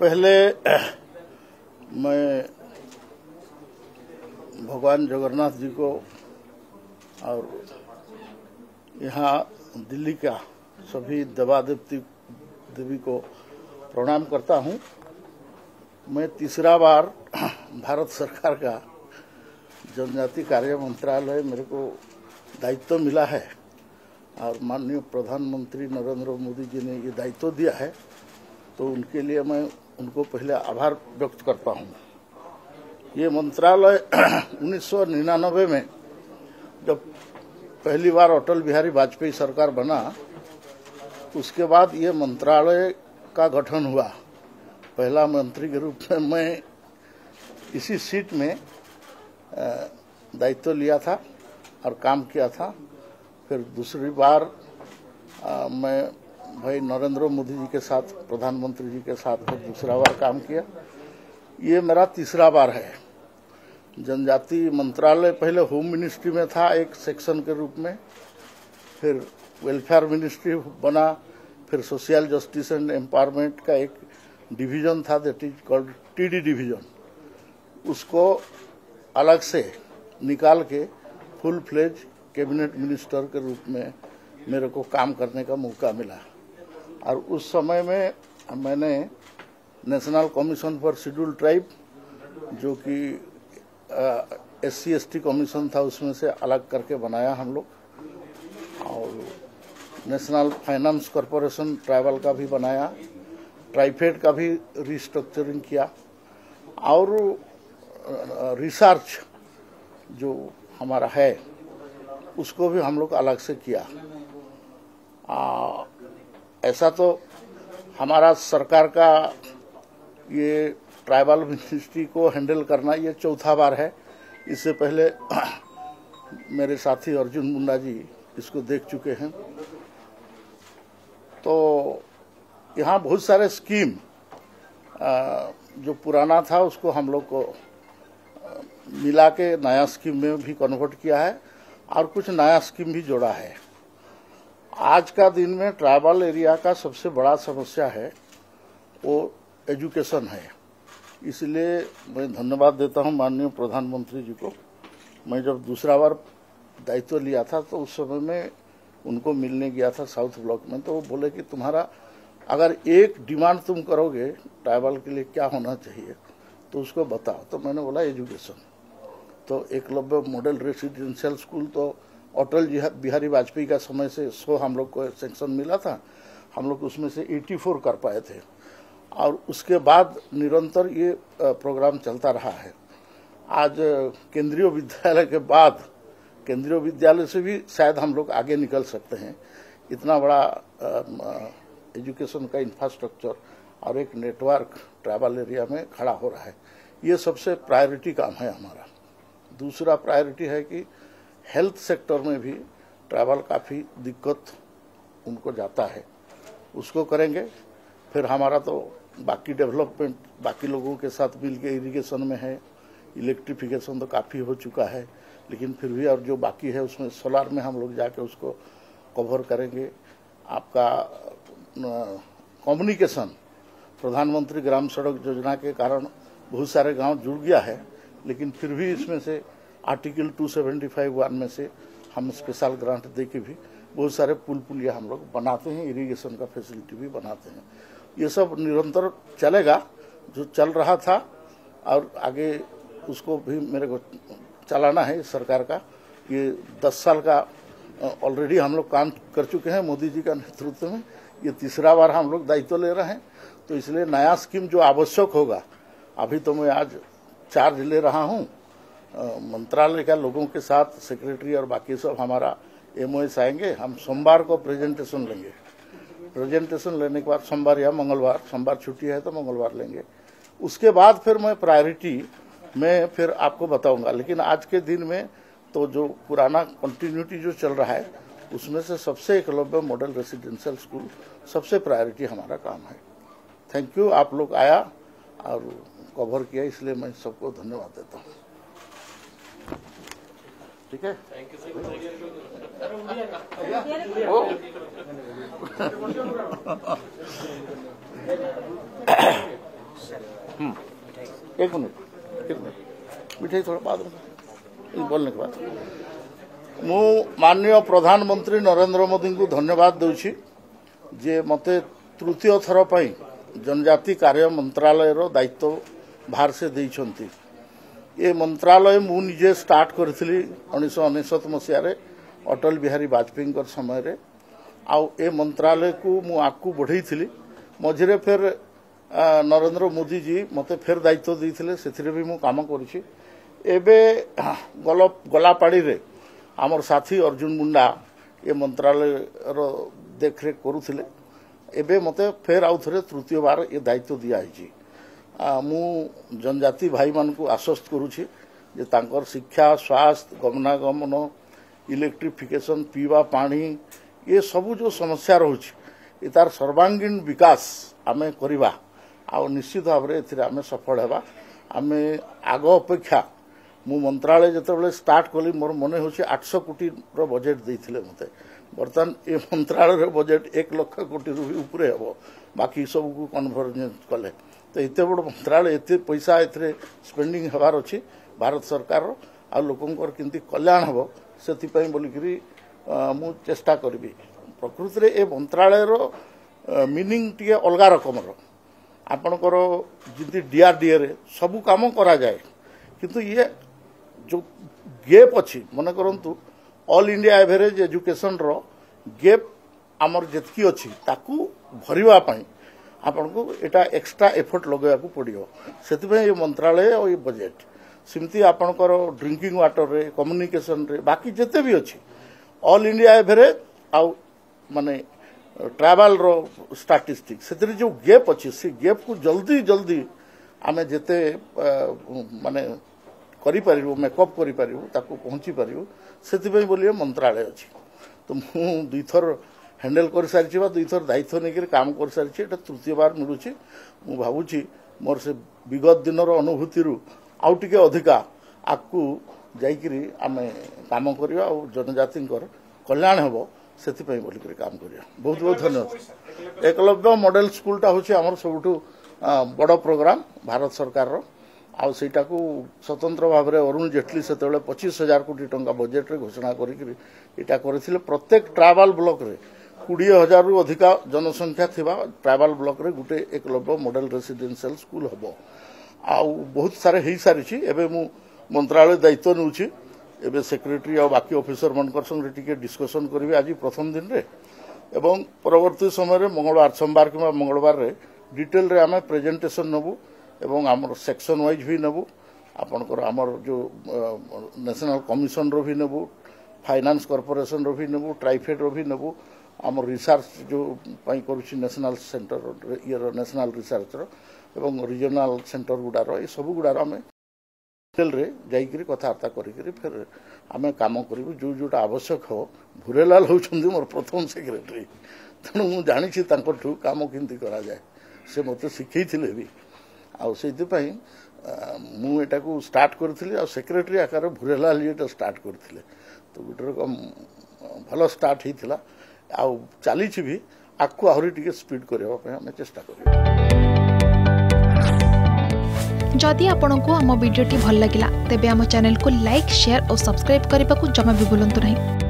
पहले मैं भगवान जगन्नाथ जी को और यहाँ दिल्ली का सभी देवा देवी को प्रणाम करता हूँ। मैं तीसरा बार भारत सरकार का जनजाति कार्य मंत्रालय मेरे को दायित्व मिला है और माननीय प्रधानमंत्री नरेंद्र मोदी जी ने ये दायित्व दिया है, तो उनके लिए मैं उनको पहले आभार व्यक्त करता हूँ। ये मंत्रालय 1999 में जब पहली बार अटल बिहारी वाजपेयी सरकार बना, उसके बाद ये मंत्रालय का गठन हुआ। पहला मंत्री के रूप में मैं इसी सीट में दायित्व लिया था और काम किया था। फिर दूसरी बार मैं भाई नरेंद्र मोदी जी के साथ, प्रधानमंत्री जी के साथ फिर दूसरा बार काम किया। ये मेरा तीसरा बार है। जनजाति मंत्रालय पहले होम मिनिस्ट्री में था एक सेक्शन के रूप में, फिर वेलफेयर मिनिस्ट्री बना, फिर सोशल जस्टिस एंड एम्पावरमेंट का एक डिवीजन था, that is called TD division. उसको अलग से निकाल के फुल फ्लेज कैबिनेट मिनिस्टर के रूप में मेरे को काम करने का मौका मिला। और उस समय में मैंने national commission for scheduled tribe, जो कि SC ST कमीशन था, उसमें से अलग करके बनाया हम लोग। और नेशनल फाइनेंस कॉरपोरेशन ट्राइबल का भी बनाया, ट्राइफेड का भी रिस्ट्रक्चरिंग किया। और रिसर्च जो हमारा है उसको भी हम लोग अलग से किया। ऐसा तो हमारा सरकार का ये ट्राइबल मिनिस्ट्री को हैंडल करना ये चौथा बार है। इससे पहले मेरे साथी अर्जुन मुंडा जी इसको देख चुके हैं। तो यहाँ बहुत सारे स्कीम जो पुराना था उसको हम लोग को मिला के नया स्कीम में भी कन्वर्ट किया है और कुछ नया स्कीम भी जोड़ा है। आज का दिन में ट्राइबल एरिया का सबसे बड़ा समस्या है वो एजुकेशन है। इसलिए मैं धन्यवाद देता हूं माननीय प्रधानमंत्री जी को। मैं जब दूसरा बार दायित्व लिया था तो उस समय में उनको मिलने गया था साउथ ब्लॉक में, तो वो बोले कि तुम्हारा अगर एक डिमांड तुम करोगे ट्राइबल के लिए क्या होना चाहिए तो उसको बताओ। तो मैंने बोला एजुकेशन। तो एकलव्य मॉडल रेसिडेंशियल स्कूल तो अटल बिहारी वाजपेयी का समय से 100 हम लोग को सेंक्शन मिला था, हम लोग उसमें से 84 कर पाए थे। और उसके बाद निरंतर ये प्रोग्राम चलता रहा है। आज केंद्रीय विद्यालय के बाद केंद्रीय विद्यालय से भी शायद हम लोग आगे निकल सकते हैं। इतना बड़ा एजुकेशन का इंफ्रास्ट्रक्चर और एक नेटवर्क ट्राइबल एरिया में खड़ा हो रहा है, ये सबसे प्रायोरिटी काम है हमारा। दूसरा प्रायोरिटी है कि हेल्थ सेक्टर में भी ट्राइबल काफ़ी दिक्कत उनको जाता है, उसको करेंगे। फिर हमारा तो बाकी डेवलपमेंट बाकी लोगों के साथ मिल के इरीगेशन में है, इलेक्ट्रिफिकेशन तो काफ़ी हो चुका है, लेकिन फिर भी और जो बाकी है उसमें सोलार में हम लोग जाके उसको कवर करेंगे। आपका कम्युनिकेशन, प्रधानमंत्री ग्राम सड़क योजना के कारण बहुत सारे गाँव जुड़ गया है, लेकिन फिर भी इसमें से आर्टिकल 275(1) में से हम स्पेशल ग्रांट दे के भी बहुत सारे पुल पुलिया हम लोग बनाते हैं, इरिगेशन का फैसिलिटी भी बनाते हैं। ये सब निरंतर चलेगा, जो चल रहा था और आगे उसको भी मेरे को चलाना है सरकार का। ये 10 साल का ऑलरेडी हम लोग काम कर चुके हैं मोदी जी का नेतृत्व में। ये तीसरा बार हम लोग दायित्व ले रहे हैं, तो इसलिए नया स्कीम जो आवश्यक होगा, अभी तो मैं आज चार्ज ले रहा हूँ मंत्रालय का, लोगों के साथ सेक्रेटरी और बाकी सब हमारा MOS आएंगे। हम सोमवार को प्रेजेंटेशन लेंगे। प्रेजेंटेशन लेने के बाद सोमवार या मंगलवार, सोमवार छुट्टी है तो मंगलवार लेंगे। उसके बाद फिर मैं प्रायोरिटी में फिर आपको बताऊंगा। लेकिन आज के दिन में तो जो पुराना कंटिन्यूटी जो चल रहा है उसमें से सबसे एकलव्य मॉडल रेसिडेंशियल स्कूल सबसे प्रायोरिटी हमारा काम है। थैंक यू, आप लोग आया और कवर किया, इसलिए मैं सबको धन्यवाद देता हूँ। ठीक है, थैंक यू। एक मिनट मिठाई थोड़ा बाद में बोलने के बाद मु माननीय प्रधानमंत्री नरेंद्र मोदी को धन्यवाद दूसरी जे मत तृतीय थर पर जनजाति कार्य मंत्रालय दायित्व भार से देती ये मंत्रालय मुझे स्टार्ट करी 1999 मसीह अटल बिहारी वाजपेयी समय आउ ए मंत्रालय को मु आगू बढ़े थी मझे फिर नरेंद्र मोदी जी मत फिर दायित्व देते से भी मु काम गलापाड़ी रे आमर साथी अर्जुन मुंडा ये मंत्रालय देखरेख करुले एबे मत फेर आउ थे तृतीय बार ये दायित्व दिखाई मु जनजाति भाई मान आश्वस्त करुँच शिक्षा स्वास्थ्य गमनागमन इलेक्ट्रिफिकेशन पीवा पानी ये सबू जो समस्या रोचे तार सर्वांगीण विकास आम करवा आ निश्चित भाव में सफल होगा आम आग अपेक्षा मु मंत्रालय जिते स्टार्ट कली मोर मन हो 800 कोटी बजेट देते मत बर्तमान ये मंत्रालय बजेट 1 लाख कोटी भी उपरे हे बाकी सबको कन्वर्जेंस कले तो एत बड़ मंत्रालय एत पैसा ए स्पेंडिंग होबार अच्छी भारत सरकार आ लोकंर के कल्याण हे से बोलिकी मु चेष्टा करी प्रकृति में ये मंत्रालय मिनिंग टी अलग रकमर आपणकर जी DRDA रे सबू काम करा जाए किंतु ये जो गैप अच्छी मन करूँ ऑल इंडिया एवरेज एजुकेशन रो गैप आमर जितकी अच्छी ताकू भरवाई आपको एटा एक्सट्रा एफर्ट लगे पड़ो से मंत्रालय और ये बजेट सेमती आपणकर ड्रिंकिंग वाटर रे कम्युनिकेशन रे बाकी जिते भी अच्छी ऑल इंडिया एवरेज आउ माने ट्रावल रो स्टाटिस्टिक से जो गैप अच्छी से गैप को जल्दी जल्दी आम जिते माने करिपारू मेकअप करिपारू पहुँची पारू से बोलिए मंत्रालय अच्छी तो मु दुईथर हैंडल कर सारी दुईथर दायित्व नहीं काम कर सारी तृतीय बार मिलूँ मु भावुची मोर से विगत दिन अनुभूति आउ टे अधिका आपको जाकि आम कम करवा और जनजाति कल्याण हे से काम कर बहुत बहुत धन्यवाद। एकलव्य मॉडल स्कूलटा हूँ आम सबुठू बड़ प्रोग्राम भारत सरकार रो आउ सेटा को स्वतंत्र भाव में अरुण जेटली से 25,000 कोटी टंका बजेट रे घोषणा कर प्रत्येक ट्राइबल ब्लॉक रे 20,000 रु अधिक जनसंख्या थिबा ट्राइबल ब्लॉक रे गुटे एकलव्य मॉडल रेसिडेंशियल स्कूल हबो आउ बहुत सारे हो सारी एबे मु मंत्रालय दायित्व नउछि एबे सेक्रेटरी और बाकी ऑफिसर मनकर संगे टिके डिस्कशन करिवे आज प्रथम दिन रे एवं परवर्ती समय रे मंगलवार सोमवार किबा मंगलवार रे डिटेल रे आमे प्रेजेंटेशन नबु एवं आमर सेक्शन वाइज भी नबू आपणकर आमर जो नेशनल कमिशन रो भी नबू फाइनेंस कॉर्पोरेशन रो भी नबू ट्राइफेड रो भी नबू आमर रिसर्च जो पाई करूछि नेशनल सेंटर ये नेशनल रिसर्च रो एवं रीजनल सेंटर गुडार ये सब गुडार आम डिटेल रे जाइकरी कथबार्ता करी फिर आम काम करूँ जो जोटा आवश्यक हो भुरेलाल होउछन्दी मोर प्रथम सेक्रेटरी तेणु मु जानिछि तांको ठू काम किंती करा जाय से मते सिखैथिले भी आउ से मुझा को स्टार्ट करी आ सेक्रेटरी आकार भुरेलाल ये स्टार्ट करते तो गोटे रकम भल स्टार्ट होता आउ चली भी आपको आहरी टी स्पीड करने चेष्टा कर। जदि आपंक आम भिडी भल लगा तेब चैनल को लाइक शेयर और सब्सक्राइब करने को जमा भी भूलु नहीं।